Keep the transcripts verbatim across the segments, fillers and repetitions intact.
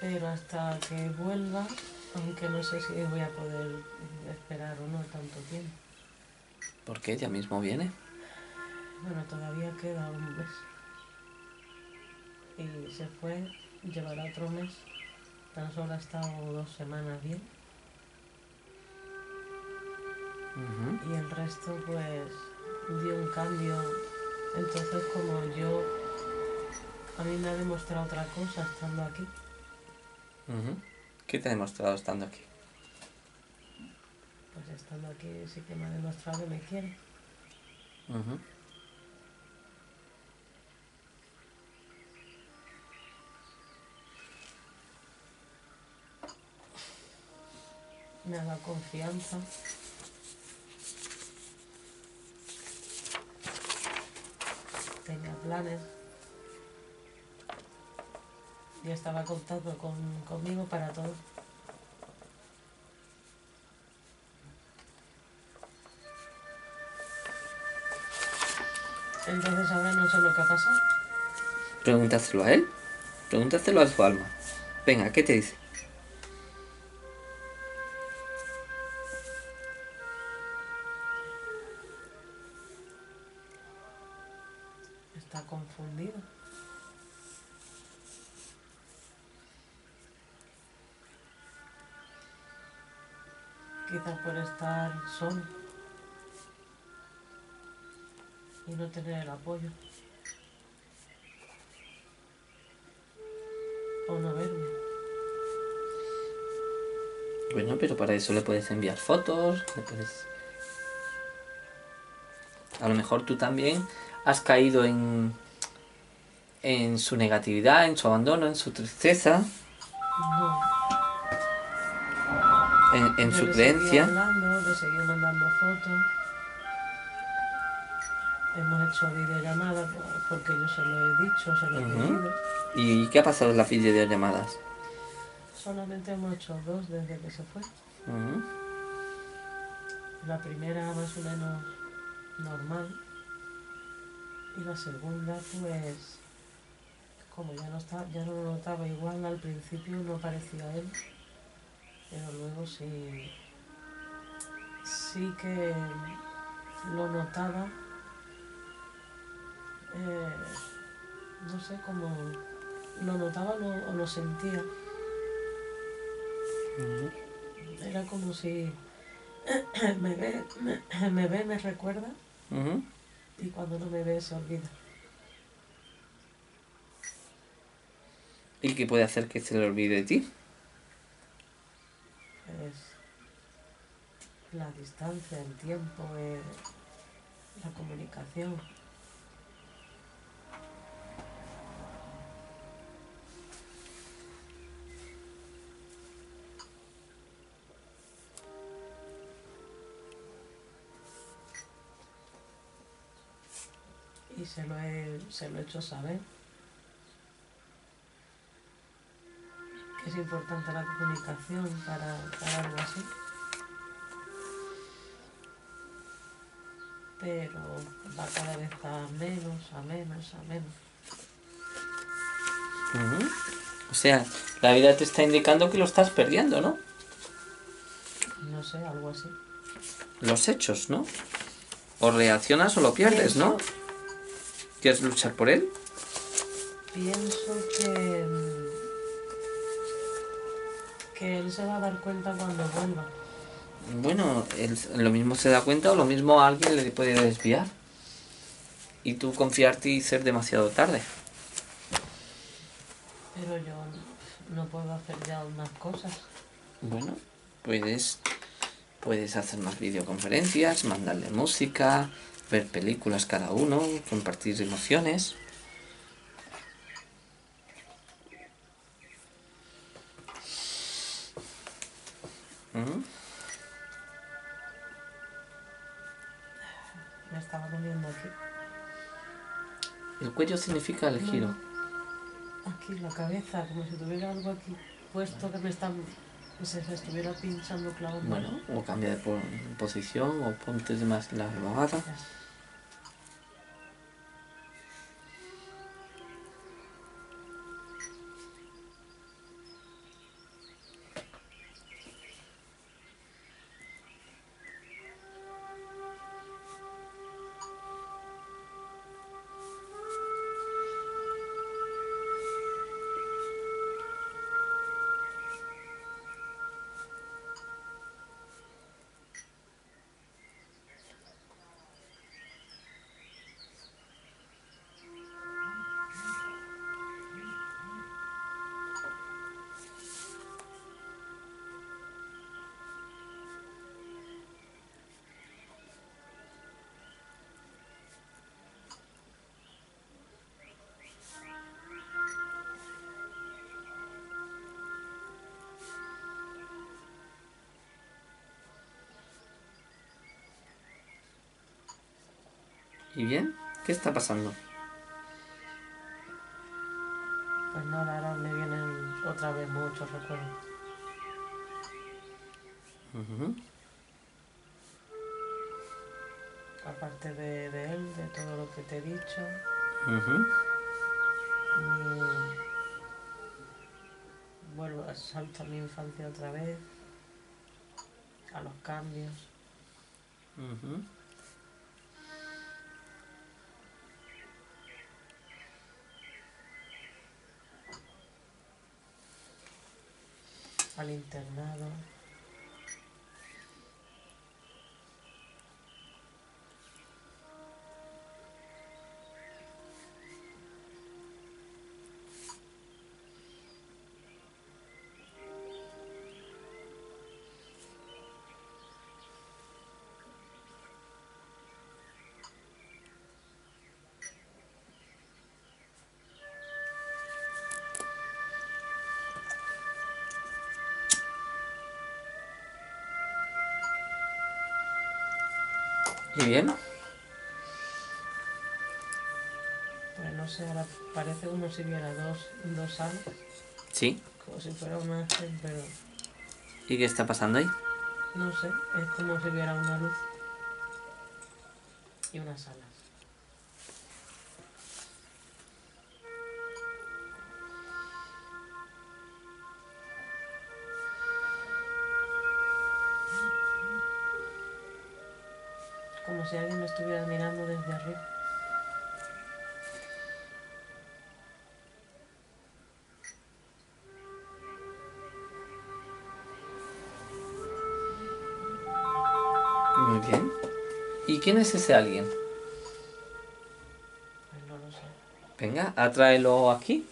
pero hasta que vuelva, aunque no sé si voy a poder esperar o no tanto tiempo. ¿Por qué? ¿Ya mismo viene? Bueno, todavía queda un mes. Y se fue, llevará otro mes. Tan solo ha estado dos semanas bien. Uh-huh. Y el resto, pues, dio un cambio. Entonces, como yo... A mí me ha demostrado otra cosa estando aquí. Uh-huh. ¿Qué te ha demostrado estando aquí? Pues estando aquí sí que me ha demostrado que me quiere. Uh-huh. Me ha dado confianza. Tenía planes. Yo estaba contando con, conmigo para todo. Entonces ahora no sé lo que ha pasado. Pregúntaselo a él. Pregúntaselo a su alma. Venga, ¿qué te dice? Está confundido. Quizás por estar solo y no tener el apoyo, o no verme. Bueno, pero para eso le puedes enviar fotos, le puedes... A lo mejor tú también has caído en, en su negatividad, en su abandono, en su tristeza. No. En, en su creencia. Le seguí hablando, le seguí mandando fotos. Hemos hecho videollamadas porque yo se lo he dicho, se lo he pedido. ¿Y qué ha pasado en las videollamadas? Solamente hemos hecho dos desde que se fue. Uh-huh. La primera más o menos normal. Y la segunda, pues, como ya no está, ya no lo notaba igual, al principio no parecía él. Pero luego sí, sí que lo notaba, eh, no sé cómo, lo notaba o lo, lo sentía. Uh-huh. Era como si me ve, me, me, ve, me recuerda, uh-huh, y cuando no me ve se olvida. ¿Y qué puede hacer que se le olvide de ti? La distancia, el tiempo, eh, la comunicación. Y se lo he, se lo he hecho saber. Que es importante la comunicación para, para algo así. Pero va cada vez a menos, a menos, a menos. Uh-huh. O sea, la vida te está indicando que lo estás perdiendo, ¿no? No sé, algo así. Los hechos, ¿no? O reaccionas o lo pierdes, pienso, ¿no? ¿Quieres luchar por él? Pienso que... que él se va a dar cuenta cuando vuelva. Bueno, él, lo mismo se da cuenta o lo mismo a alguien le puede desviar. Y tú confiarte y ser demasiado tarde. Pero yo no puedo hacer ya más cosas. Bueno, puedes, puedes hacer más videoconferencias, mandarle música, ver películas cada uno, compartir emociones. ¿Mm? Me estaba comiendo aquí. El cuello significa el giro. Aquí la cabeza, como si tuviera algo aquí puesto que me está, se, se estuviera pinchando clavos. Bueno, o cambia de po posición o ponte más la almohada. ¿Y bien? ¿Qué está pasando? Pues nada, ahora me vienen otra vez muchos recuerdos. Uh-huh. Aparte de, de él, de todo lo que te he dicho. Uh-huh. Y vuelvo a salto a mi infancia otra vez, a los cambios. Uh-huh. Al internado. ¿Y bien? Pues no sé, ahora parece como si viera dos, dos alas. Sí. Como si fuera un ángel, pero... ¿Y qué está pasando ahí? No sé, es como si viera una luz. Y unas alas. Como si alguien me estuviera mirando desde arriba. Muy bien. ¿Y quién es ese alguien? Pues no lo sé. Venga, atráelo aquí.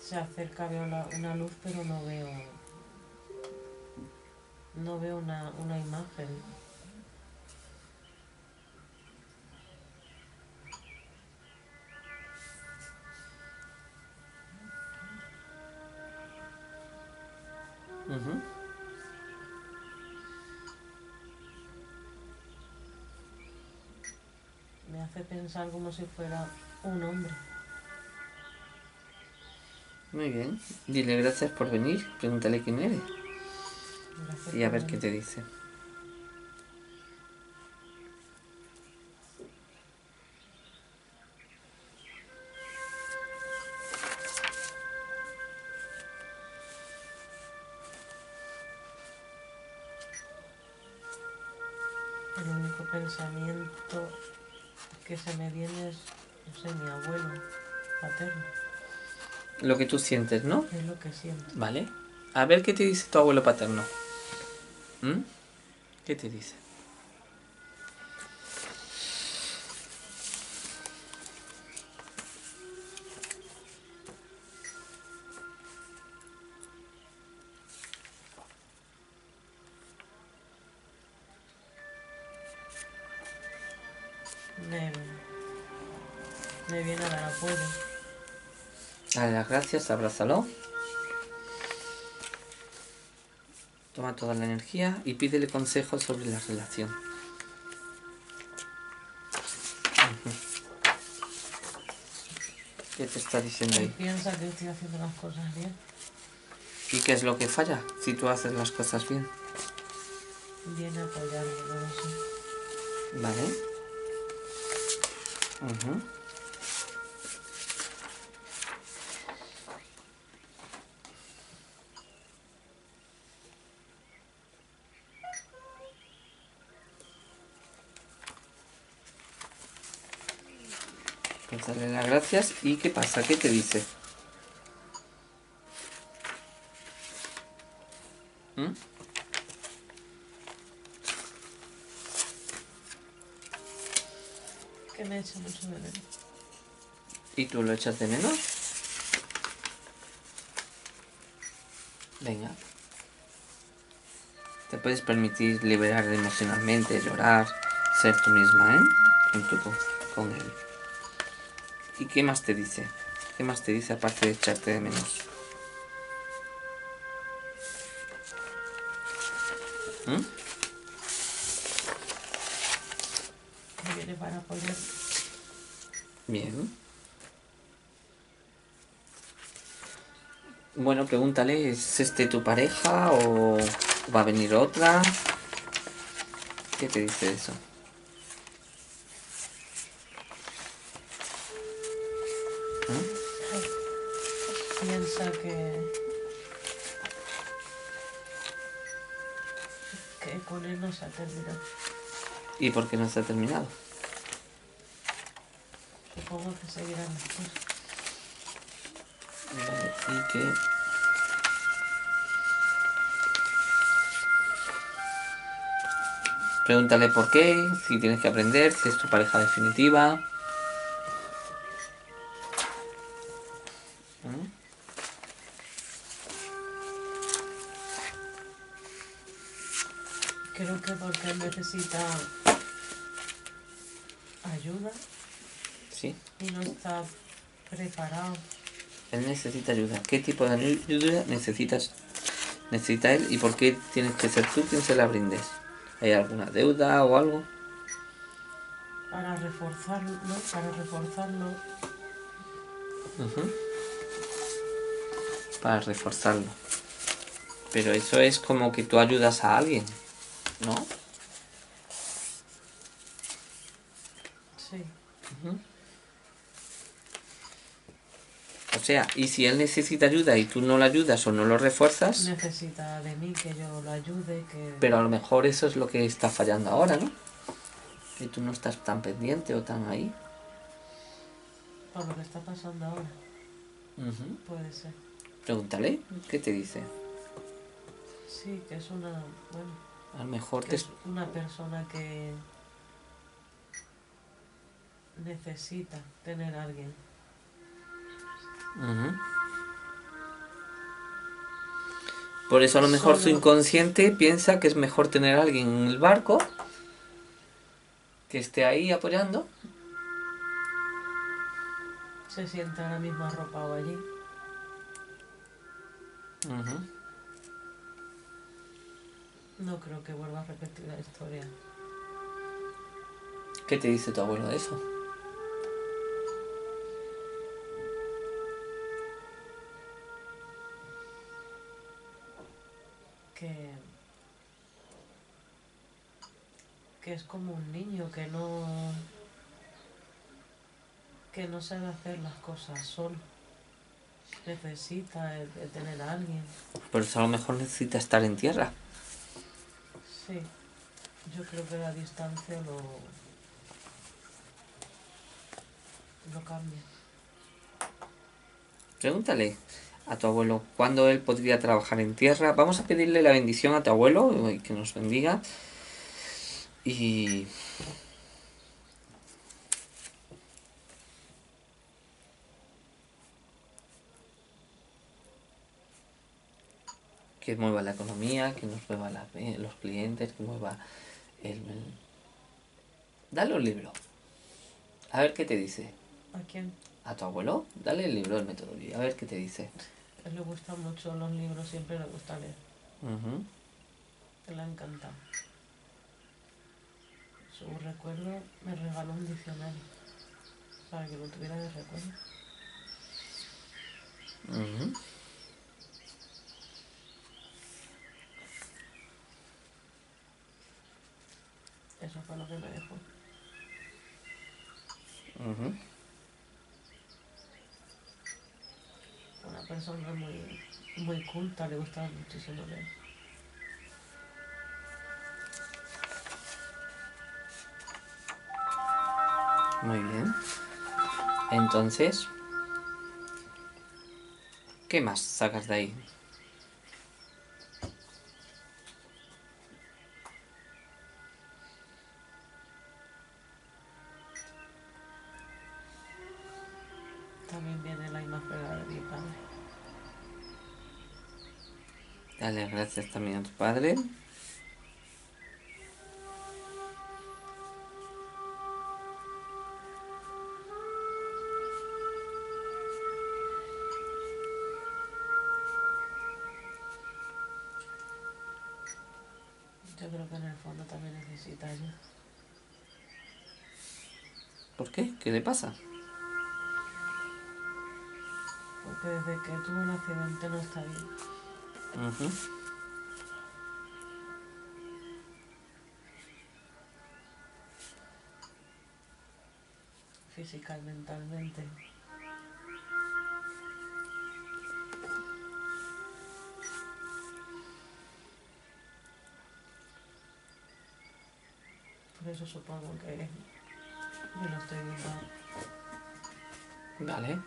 Se acerca, veo la, una luz, pero no veo, no veo una, una imagen. Uh-huh. Me hace pensar como si fuera un hombre. Muy bien, dile gracias por venir, pregúntale quién eres gracias y a ver qué te dice. El único pensamiento que se me viene es, no sé, mi abuelo paterno. Lo que tú sientes, ¿no? Es lo que siento. Vale. A ver qué te dice tu abuelo paterno. ¿Mm? ¿Qué te dice? Me, me viene a dar apoyo. Dale las gracias, abrázalo. Toma toda la energía y pídele consejos sobre la relación. ¿Qué te está diciendo ahí? Piensa que estoy haciendo las cosas bien. ¿Y qué es lo que falla si tú haces las cosas bien? Bien apoyarme, no sé. Vale. Uh-huh. Pues darle las gracias. ¿Y qué pasa? ¿Qué te dice? ¿Mm? Que me echa mucho de menos. ¿Y tú lo echas de menos? Venga. Te puedes permitir liberar emocionalmente, llorar, ser tú misma, ¿eh? En tu con él. ¿Y qué más te dice? ¿Qué más te dice aparte de echarte de menos? ¿Mm? ¿Viene para poner? Bien. Bueno, pregúntale, ¿es este tu pareja o va a venir otra? ¿Qué te dice eso? ¿Eh? Piensa que... que con él no se ha terminado. ¿Y por qué no se ha terminado? Supongo que seguirán las cosas. Y que... pregúntale por qué, si tienes que aprender, si es tu pareja definitiva. Creo que porque necesita ayuda. Sí. Y no está preparado. Él necesita ayuda. ¿Qué tipo de ayuda necesitas? Necesita él y por qué tienes que ser tú quien se la brindes. ¿Hay alguna deuda o algo? Para reforzarlo, ¿no? Para reforzarlo. Uh-huh. Para reforzarlo. Pero eso es como que tú ayudas a alguien, ¿no? Sí. Uh-huh. O sea, y si él necesita ayuda y tú no lo ayudas o no lo refuerzas... necesita de mí que yo lo ayude, que... pero a lo mejor eso es lo que está fallando ahora, ¿no? Que tú no estás tan pendiente o tan ahí. Por lo que está pasando ahora. Uh-huh. Puede ser. Pregúntale, ¿qué te dice? Sí, que es una... bueno... a lo mejor te... es una persona que... necesita tener a alguien. Uh-huh. Por eso a lo mejor solo... su inconsciente piensa que es mejor tener a alguien en el barco que esté ahí apoyando. Se sienta en la misma ropa o allí. Uh-huh. No creo que vuelva a repetir la historia. ¿Qué te dice tu abuelo de eso? Que, que es como un niño que no que no sabe hacer las cosas solo, necesita el, el tener a alguien. Pero eso a lo mejor necesita estar en tierra. Sí, yo creo que la distancia lo lo cambia. Pregúntale a tu abuelo cuándo él podría trabajar en tierra. Vamos a pedirle la bendición a tu abuelo, que nos bendiga. Y... que mueva la economía, que nos mueva la, eh, los clientes, que mueva el... el... Dale un libro. A ver qué te dice. ¿A quién? A tu abuelo. Dale el libro del método Lee. A ver qué te dice. Le gustan mucho los libros, siempre le gusta leer. Uh-huh. Le ha encantado. Su recuerdo, me regaló un diccionario para que lo tuviera de recuerdo. Uh-huh. Eso fue lo que me dejó. Uh-huh. Una persona muy, muy culta, le gustaba muchísimo leer. Muy bien. Entonces, ¿qué más sacas de ahí? También viene la imagen de mi padre. Dale gracias también a tu padre. Yo creo que en el fondo también necesita ayuda. ¿Por qué? ¿Qué le pasa? Porque desde que tuvo un accidente no está bien. Uh-huh. Física y mentalmente. Por eso supongo que yo no estoy bien. Vale.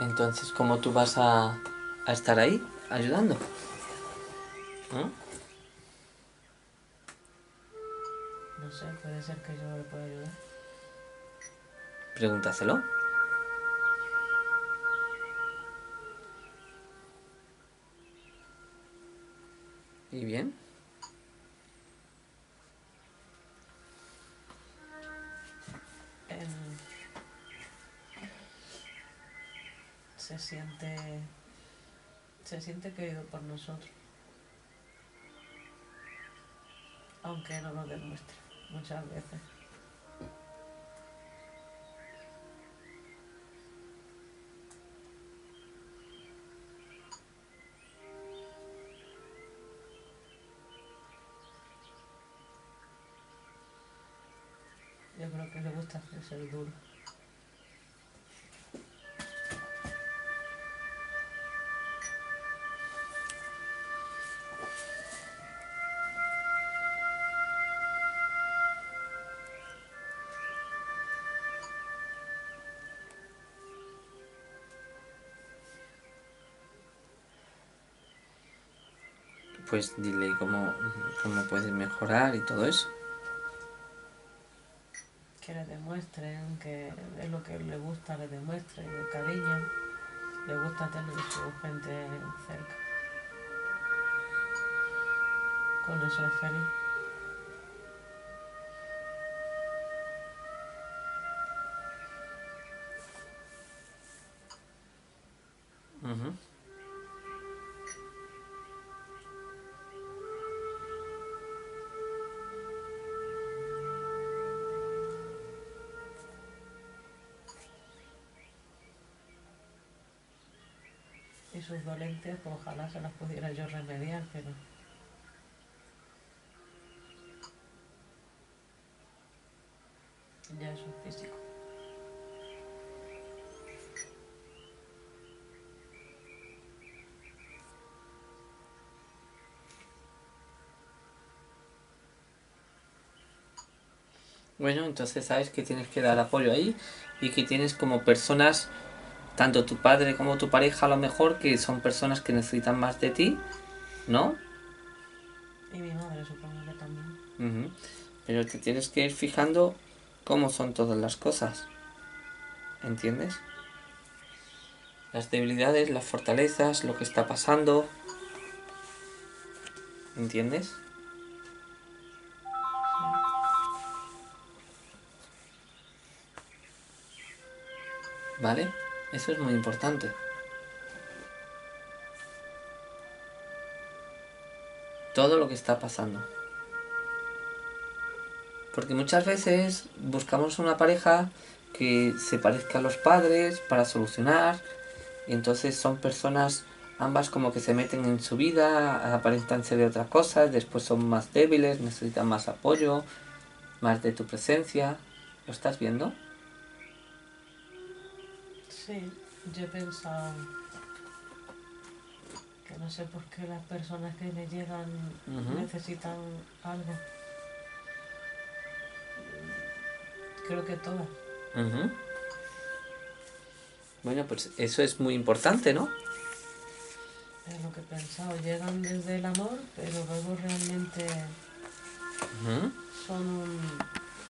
Entonces, ¿cómo tú vas a, a estar ahí ayudando? ¿Eh? No sé, puede ser que yo le pueda ayudar. Pregúntaselo. ¿Y bien? Se siente, se siente querido por nosotros, aunque no lo demuestre muchas veces. Yo creo que le gusta ser duro. Pues dile cómo, cómo puedes mejorar y todo eso. Que le demuestren que es lo que le gusta, le demuestren el cariño. Le gusta tener su gente cerca. Con eso es feliz. Uh-huh. Y sus dolencias, pues ojalá se las pudiera yo remediar, pero... ya es un físico. Bueno, entonces sabes que tienes que dar apoyo ahí y que tienes como personas... tanto tu padre como tu pareja, a lo mejor, que son personas que necesitan más de ti, ¿no? Y mi madre, supongo que también. Uh-huh. Pero te tienes que ir fijando cómo son todas las cosas, ¿entiendes? Las debilidades, las fortalezas, lo que está pasando, ¿entiendes? Sí. ¿Vale? Eso es muy importante. Todo lo que está pasando. Porque muchas veces buscamos una pareja que se parezca a los padres para solucionar. Y entonces son personas, ambas como que se meten en su vida, aparentan ser de otras cosas, después son más débiles, necesitan más apoyo, más de tu presencia. ¿Lo estás viendo? Sí, yo he pensado que no sé por qué las personas que me llegan uh-huh. necesitan algo. Creo que todas. Uh-huh. Bueno, pues eso es muy importante, ¿no? Es lo que he pensado. Llegan desde el amor, pero luego realmente uh-huh. son un...